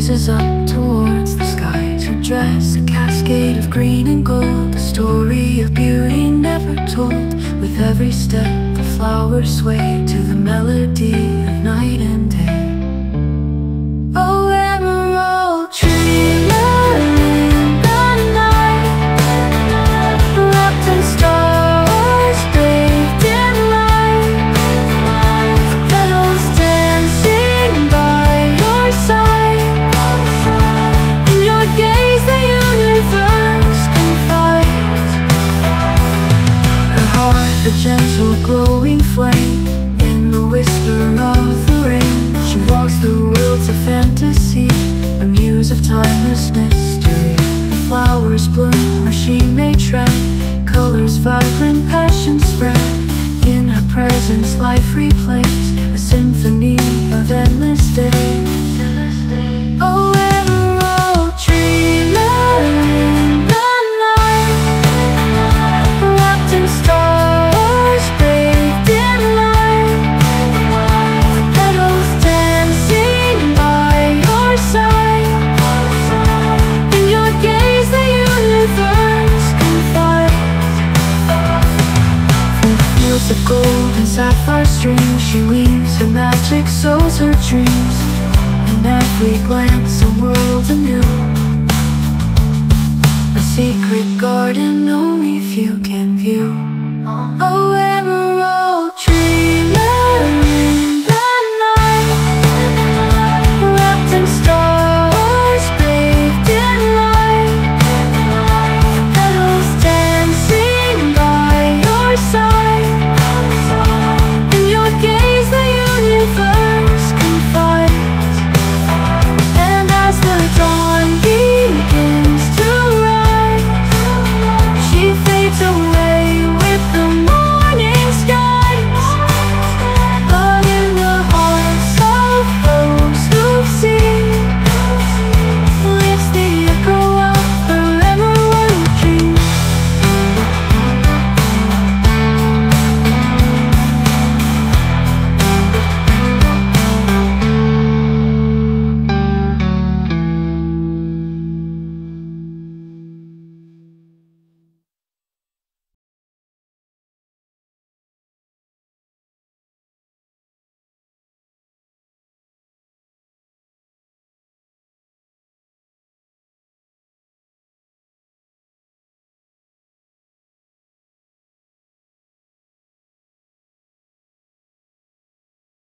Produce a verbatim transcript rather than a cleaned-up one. gazes up towards the skies. Her dress, a cascade of green and gold, a story of beauty never told. With every step the flowers sway to the melody of night and day. A gentle glowing flame in the whisper of the rain. She walks through worlds of fantasy, a muse of timeless mystery. Flowers bloom where she may tread, colors vibrant, passion spread. In her presence life replays a symphony of endless days. Of gold and sapphire strings, she weaves her magic, sows her dreams. In every glance, a world anew, a secret garden only few can view. Oh, emerald tree.